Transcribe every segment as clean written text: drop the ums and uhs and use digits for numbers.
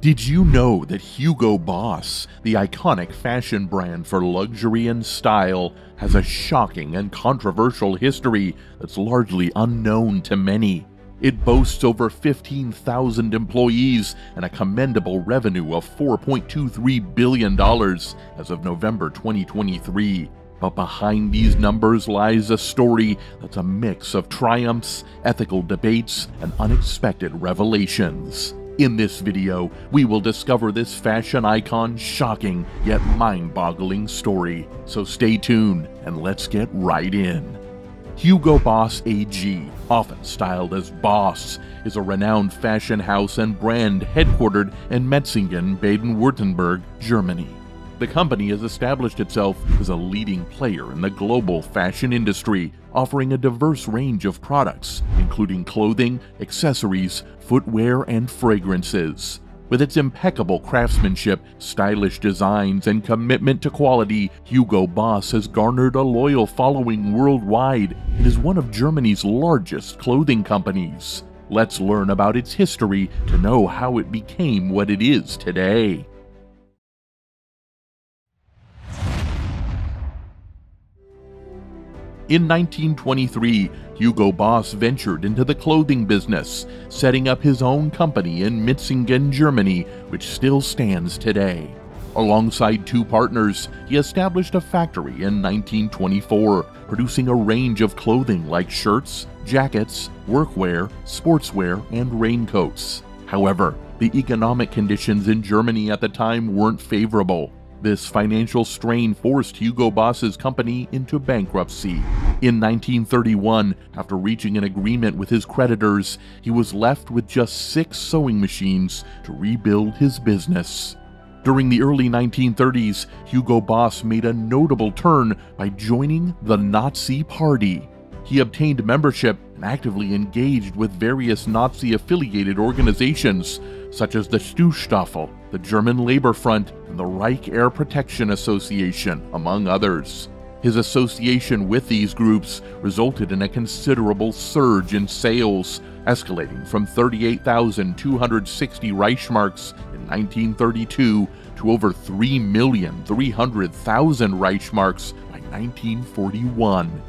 Did you know that Hugo Boss, the iconic fashion brand for luxury and style, has a shocking and controversial history that's largely unknown to many? It boasts over 15,000 employees and a commendable revenue of $4.23 billion as of November 2023. But behind these numbers lies a story that's a mix of triumphs, ethical debates, and unexpected revelations. In this video, we will discover this fashion icon's shocking yet mind-boggling story, so stay tuned and let's get right in. Hugo Boss AG, often styled as Boss, is a renowned fashion house and brand headquartered in Metzingen, Baden-Württemberg, Germany. The company has established itself as a leading player in the global fashion industry, offering a diverse range of products, including clothing, accessories, footwear, and fragrances. With its impeccable craftsmanship, stylish designs, and commitment to quality, Hugo Boss has garnered a loyal following worldwide and is one of Germany's largest clothing companies. Let's learn about its history to know how it became what it is today. In 1923, Hugo Boss ventured into the clothing business, setting up his own company in Metzingen, Germany, which still stands today. Alongside two partners, he established a factory in 1924, producing a range of clothing like shirts, jackets, workwear, sportswear, and raincoats. However, the economic conditions in Germany at the time weren't favorable. This financial strain forced Hugo Boss's company into bankruptcy. In 1931, after reaching an agreement with his creditors, he was left with just 6 sewing machines to rebuild his business. During the early 1930s, Hugo Boss made a notable turn by joining the Nazi Party. He obtained membership and actively engaged with various Nazi-affiliated organizations, such as the Schutzstaffel, the German Labor Front, and the Reich Air Protection Association, among others. His association with these groups resulted in a considerable surge in sales, escalating from 38,260 Reichsmarks in 1932 to over 3,300,000 Reichsmarks by 1941.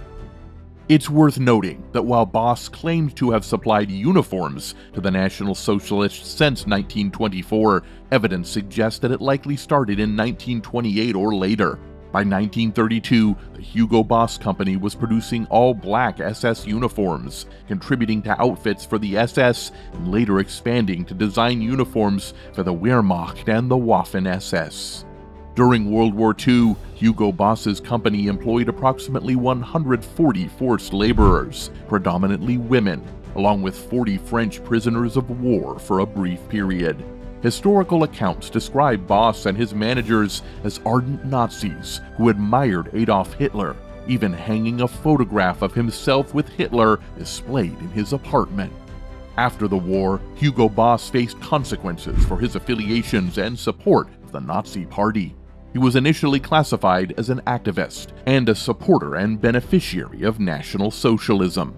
It's worth noting that while Boss claimed to have supplied uniforms to the National Socialists since 1924, evidence suggests that it likely started in 1928 or later. By 1932, the Hugo Boss Company was producing all-black SS uniforms, contributing to outfits for the SS and later expanding to design uniforms for the Wehrmacht and the Waffen SS. During World War II, Hugo Boss's company employed approximately 140 forced laborers, predominantly women, along with 40 French prisoners of war for a brief period. Historical accounts describe Boss and his managers as ardent Nazis who admired Adolf Hitler, even hanging a photograph of himself with Hitler displayed in his apartment. After the war, Hugo Boss faced consequences for his affiliations and support of the Nazi Party. He was initially classified as an activist and a supporter and beneficiary of National Socialism.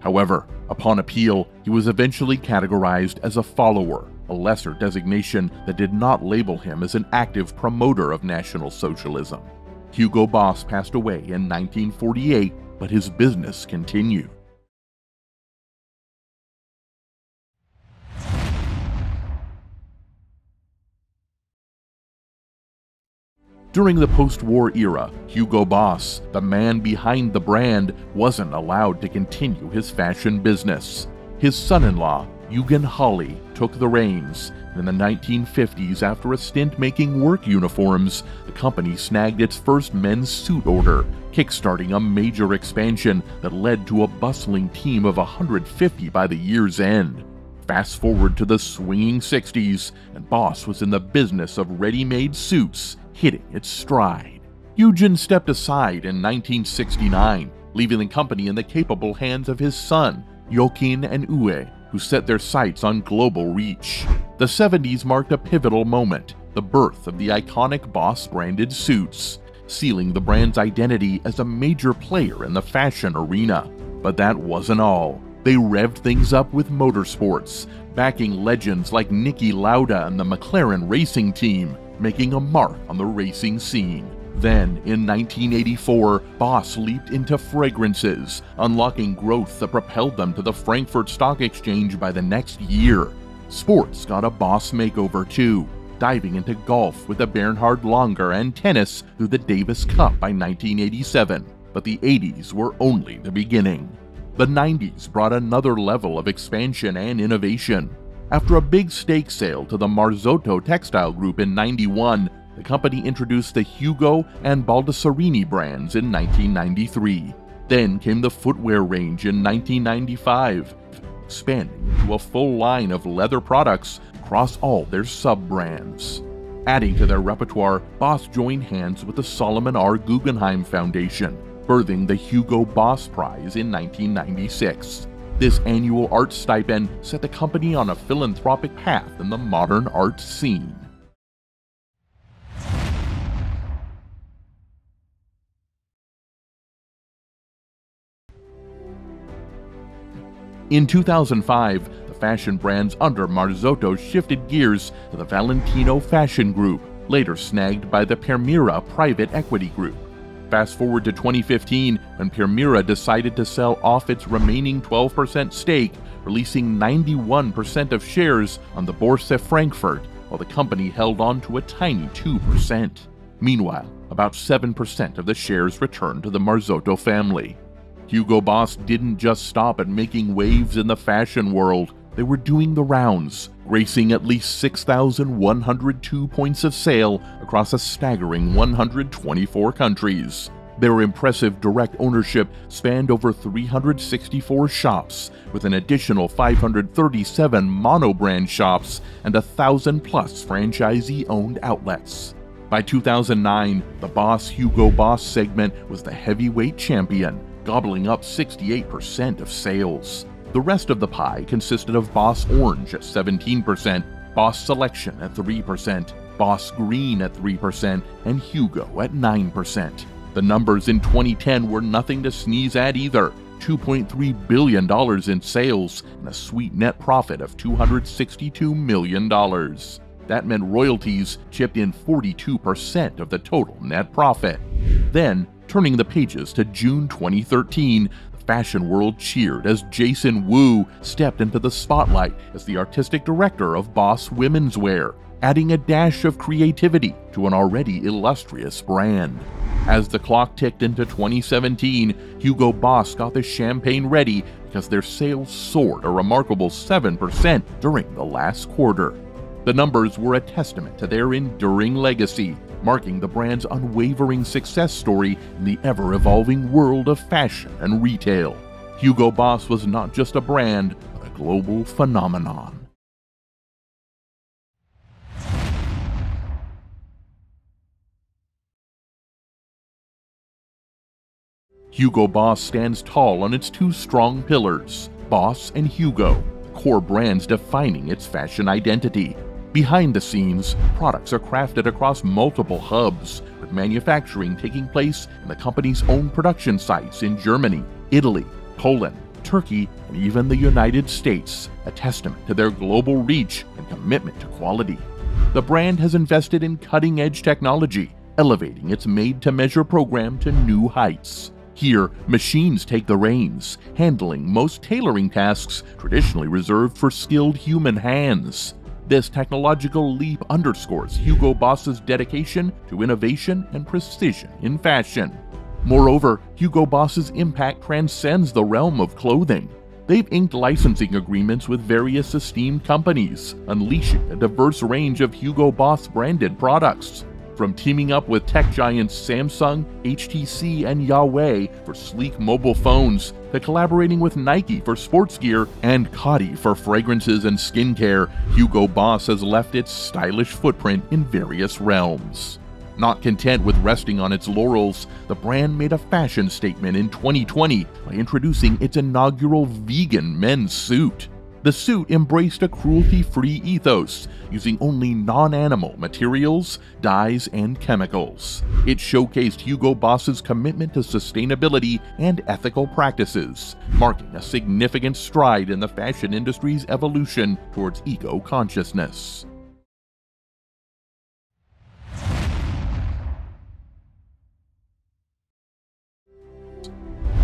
However, upon appeal, he was eventually categorized as a follower, a lesser designation that did not label him as an active promoter of National Socialism. Hugo Boss passed away in 1948, but his business continued. During the post-war era, Hugo Boss, the man behind the brand, wasn't allowed to continue his fashion business. His son-in-law, Eugen Holly, took the reins. In the 1950s, after a stint making work uniforms, the company snagged its first men's suit order, kickstarting a major expansion that led to a bustling team of 150 by the year's end. Fast forward to the swinging 60s, and Boss was in the business of ready-made suits, hitting its stride. Eugen stepped aside in 1969, leaving the company in the capable hands of his son, Joachim and Uwe, who set their sights on global reach. The 70s marked a pivotal moment, the birth of the iconic Boss-branded suits, sealing the brand's identity as a major player in the fashion arena. But that wasn't all. They revved things up with motorsports, backing legends like Nikki Lauda and the McLaren racing team, making a mark on the racing scene. Then, in 1984, Boss leaped into fragrances, unlocking growth that propelled them to the Frankfurt Stock Exchange by the next year. Sports got a Boss makeover too, diving into golf with the Bernhard Langer and tennis through the Davis Cup by 1987. But the 80s were only the beginning. The 90s brought another level of expansion and innovation. After a big stake sale to the Marzotto Textile Group in 91, the company introduced the Hugo and Baldassarini brands in 1993. Then came the footwear range in 1995, expanding to a full line of leather products across all their sub-brands. Adding to their repertoire, Boss joined hands with the Solomon R. Guggenheim Foundation, birthing the Hugo Boss Prize in 1996. This annual art stipend set the company on a philanthropic path in the modern art scene. In 2005, the fashion brands under Marzotto shifted gears to the Valentino Fashion Group, later snagged by the Permira private equity group. Fast forward to 2015, when Permira decided to sell off its remaining 12% stake, releasing 91% of shares on the Borsa Frankfurt, while the company held on to a tiny 2%. Meanwhile, about 7% of the shares returned to the Marzotto family. Hugo Boss didn't just stop at making waves in the fashion world, they were doing the rounds, gracing at least 6,102 points of sale across a staggering 124 countries. Their impressive direct ownership spanned over 364 shops, with an additional 537 monobrand shops and 1,000-plus franchisee-owned outlets. By 2009, the Boss Hugo Boss segment was the heavyweight champion, gobbling up 68% of sales. The rest of the pie consisted of Boss Orange at 17%, Boss Selection at 3%, Boss Green at 3%, and Hugo at 9%. The numbers in 2010 were nothing to sneeze at either, $2.3 billion in sales and a sweet net profit of $262 million. That meant royalties chipped in 42% of the total net profit. Then, turning the pages to June 2013, the fashion world cheered as Jason Wu stepped into the spotlight as the artistic director of Boss Women's Wear, adding a dash of creativity to an already illustrious brand. As the clock ticked into 2017, Hugo Boss got the champagne ready because their sales soared a remarkable 7% during the last quarter. The numbers were a testament to their enduring legacy, marking the brand's unwavering success story in the ever-evolving world of fashion and retail. Hugo Boss was not just a brand, but a global phenomenon. Hugo Boss stands tall on its two strong pillars, Boss and Hugo, the core brands defining its fashion identity. Behind the scenes, products are crafted across multiple hubs, with manufacturing taking place in the company's own production sites in Germany, Italy, Poland, Turkey, and even the United States, a testament to their global reach and commitment to quality. The brand has invested in cutting-edge technology, elevating its made-to-measure program to new heights. Here, machines take the reins, handling most tailoring tasks traditionally reserved for skilled human hands. This technological leap underscores Hugo Boss's dedication to innovation and precision in fashion. Moreover, Hugo Boss's impact transcends the realm of clothing. They've inked licensing agreements with various esteemed companies, unleashing a diverse range of Hugo Boss-branded products. From teaming up with tech giants Samsung, HTC, and Huawei for sleek mobile phones, to collaborating with Nike for sports gear and Coty for fragrances and skincare, Hugo Boss has left its stylish footprint in various realms. Not content with resting on its laurels, the brand made a fashion statement in 2020 by introducing its inaugural vegan men's suit. The suit embraced a cruelty-free ethos, using only non-animal materials, dyes, and chemicals. It showcased Hugo Boss's commitment to sustainability and ethical practices, marking a significant stride in the fashion industry's evolution towards eco-consciousness.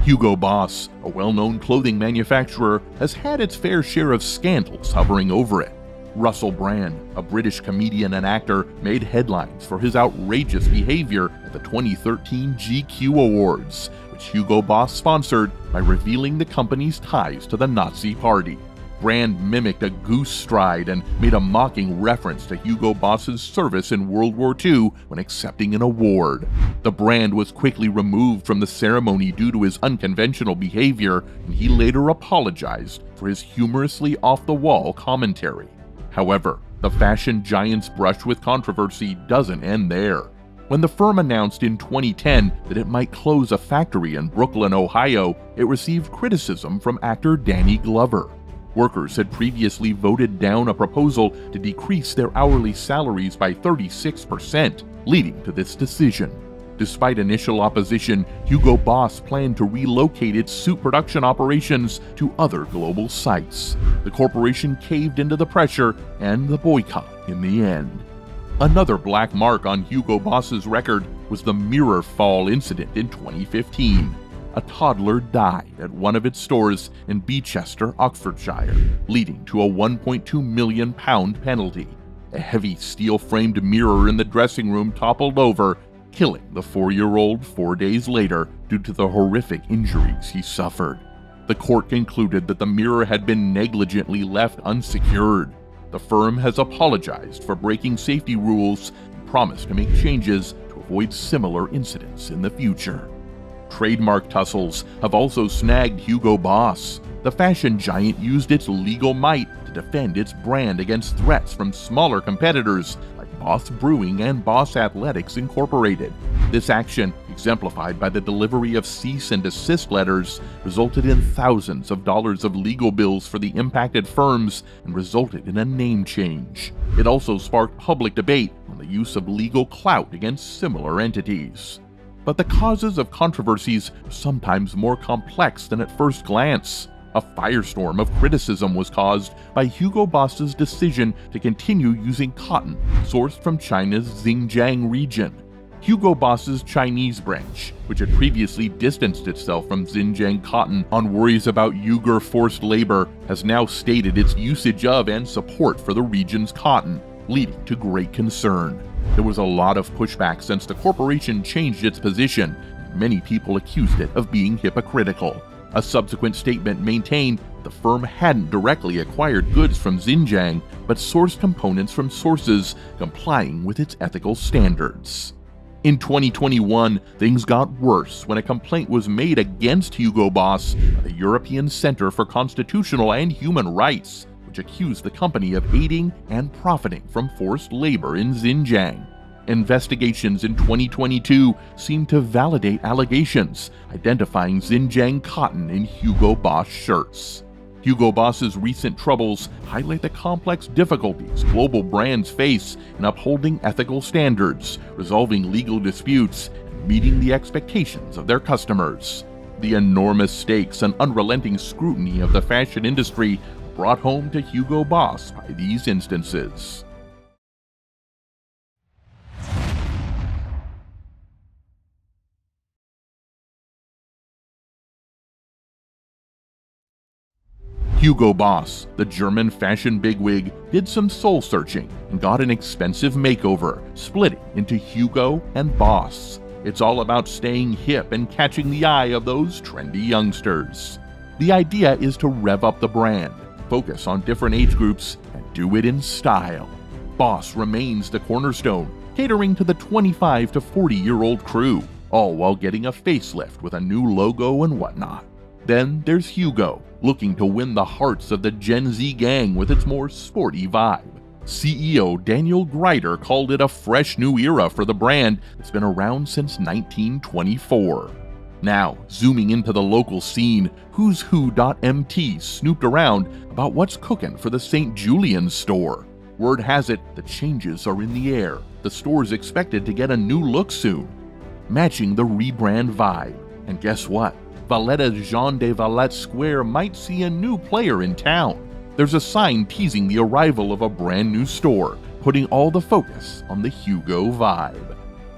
Hugo Boss, a well-known clothing manufacturer, has had its fair share of scandals hovering over it. Russell Brand, a British comedian and actor, made headlines for his outrageous behavior at the 2013 GQ Awards, which Hugo Boss sponsored by revealing the company's ties to the Nazi Party. Brand mimicked a goose stride and made a mocking reference to Hugo Boss's service in World War II when accepting an award. The Brand was quickly removed from the ceremony due to his unconventional behavior, and he later apologized for his humorously off-the-wall commentary. However, the fashion giant's brush with controversy doesn't end there. When the firm announced in 2010 that it might close a factory in Brooklyn, Ohio, it received criticism from actor Danny Glover. Workers had previously voted down a proposal to decrease their hourly salaries by 36%, leading to this decision. Despite initial opposition, Hugo Boss planned to relocate its suit production operations to other global sites. The corporation caved into the pressure and the boycott in the end. Another black mark on Hugo Boss's record was the mirror fall incident in 2015. A toddler died at one of its stores in Beechester, Oxfordshire, leading to a £1.2 million penalty. A heavy steel-framed mirror in the dressing room toppled over, killing the 4-year-old 4 days later due to the horrific injuries he suffered. The court concluded that the mirror had been negligently left unsecured. The firm has apologized for breaking safety rules and promised to make changes to avoid similar incidents in the future. Trademark tussles have also snagged Hugo Boss. The fashion giant used its legal might to defend its brand against threats from smaller competitors like Boss Brewing and Boss Athletics Incorporated. This action, exemplified by the delivery of cease and desist letters, resulted in thousands of dollars of legal bills for the impacted firms and resulted in a name change. It also sparked public debate on the use of legal clout against similar entities. But the causes of controversies are sometimes more complex than at first glance. A firestorm of criticism was caused by Hugo Boss's decision to continue using cotton sourced from China's Xinjiang region. Hugo Boss's Chinese branch, which had previously distanced itself from Xinjiang cotton on worries about Uyghur forced labor, has now stated its usage of and support for the region's cotton, leading to great concern. There was a lot of pushback since the corporation changed its position, and many people accused it of being hypocritical. A subsequent statement maintained the firm hadn't directly acquired goods from Xinjiang, but sourced components from sources complying with its ethical standards. In 2021, things got worse when a complaint was made against Hugo Boss by the European Center for Constitutional and Human Rights, which accused the company of aiding and profiting from forced labor in Xinjiang. Investigations in 2022 seemed to validate allegations, identifying Xinjiang cotton in Hugo Boss shirts. Hugo Boss's recent troubles highlight the complex difficulties global brands face in upholding ethical standards, resolving legal disputes, and meeting the expectations of their customers. The enormous stakes and unrelenting scrutiny of the fashion industry brought home to Hugo Boss by these instances. Hugo Boss, the German fashion bigwig, did some soul-searching and got an expensive makeover, splitting into Hugo and Boss. It's all about staying hip and catching the eye of those trendy youngsters. The idea is to rev up the brand, focus on different age groups, and do it in style. Boss remains the cornerstone, catering to the 25 to 40-year-old crew, all while getting a facelift with a new logo and whatnot. Then there's Hugo, looking to win the hearts of the Gen Z gang with its more sporty vibe. CEO Daniel Grider called it a fresh new era for the brand that's been around since 1924. Now, zooming into the local scene, Who's Who.mt snooped around about what's cooking for the St. Julian's store. Word has it, the changes are in the air. The store's expected to get a new look soon, matching the rebrand vibe. And guess what? Valletta's Jean de Valette Square might see a new player in town. There's a sign teasing the arrival of a brand new store, putting all the focus on the Hugo vibe.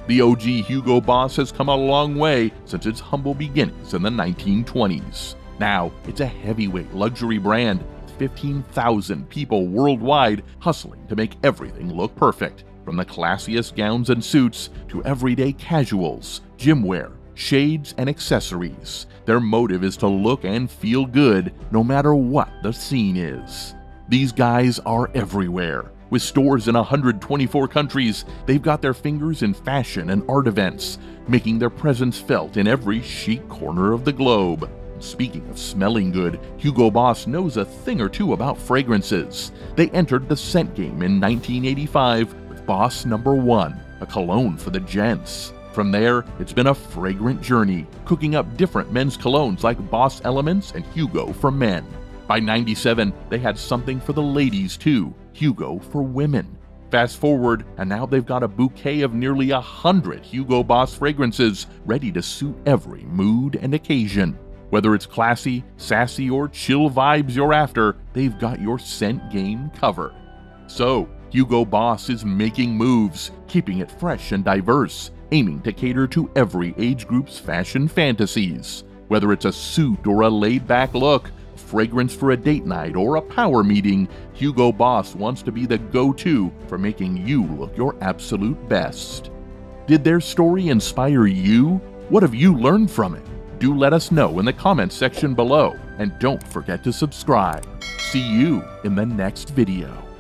The OG Hugo Boss has come a long way since its humble beginnings in the 1920s. Now, it's a heavyweight luxury brand with 15,000 people worldwide hustling to make everything look perfect, from the classiest gowns and suits to everyday casuals, gym wear, shades, and accessories. Their motive is to look and feel good, no matter what the scene is. These guys are everywhere. With stores in 124 countries, they've got their fingers in fashion and art events, making their presence felt in every chic corner of the globe. Speaking of smelling good, Hugo Boss knows a thing or two about fragrances. They entered the scent game in 1985 with Boss Number 1, a cologne for the gents. From there, it's been a fragrant journey, cooking up different men's colognes like Boss Elements and Hugo for men. By 97, they had something for the ladies too, Hugo for women. Fast forward, and now they've got a bouquet of nearly 100 Hugo Boss fragrances ready to suit every mood and occasion. Whether it's classy, sassy, or chill vibes you're after, they've got your scent game covered. So, Hugo Boss is making moves, keeping it fresh and diverse, aiming to cater to every age group's fashion fantasies. Whether it's a suit or a laid-back look, fragrance for a date night or a power meeting, Hugo Boss wants to be the go-to for making you look your absolute best. Did their story inspire you? What have you learned from it? Do let us know in the comments section below, and don't forget to subscribe. See you in the next video.